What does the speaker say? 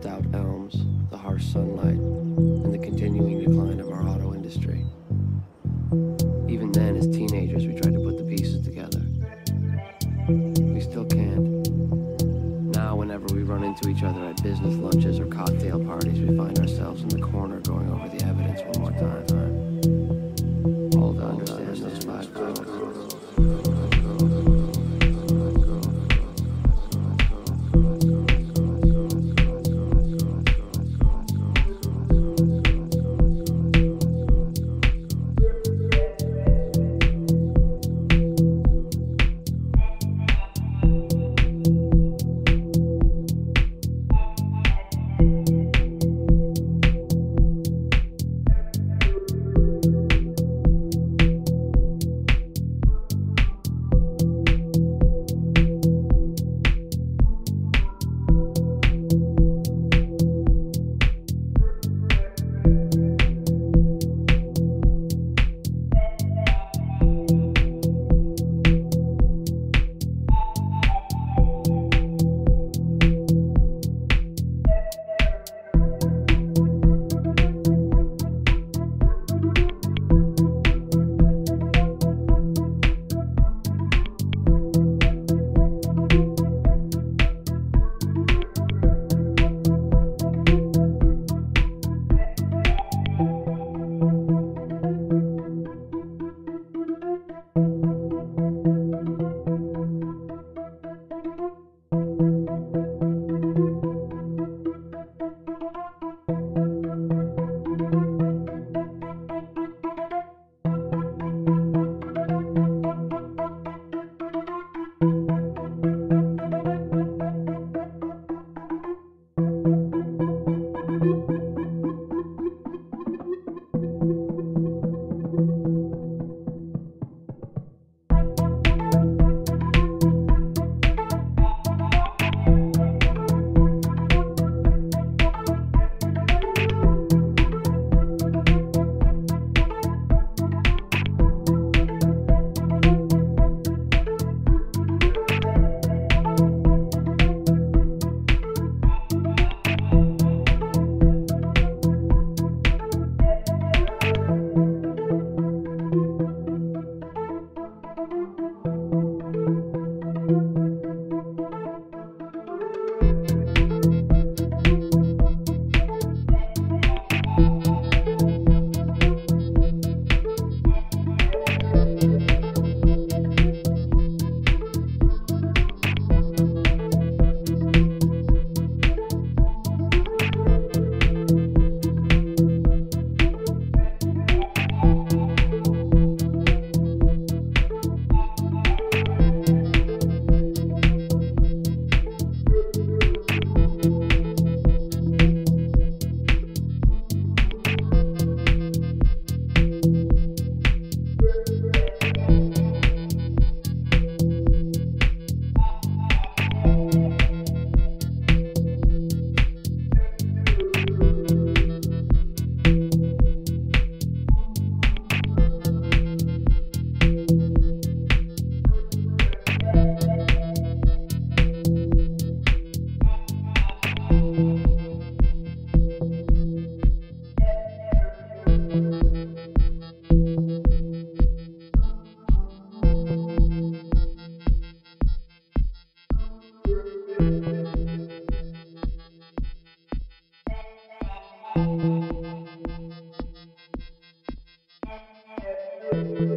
chipped out elms, the harsh sunlight, and the continuing decline of our auto industry. Even then, as teenagers, we tried to put the pieces together. We still can't. Now, whenever we run into each other at business lunches or cocktail parties, we find ourselves in the corner going over the evidence one more time. All to understand those 5 girls.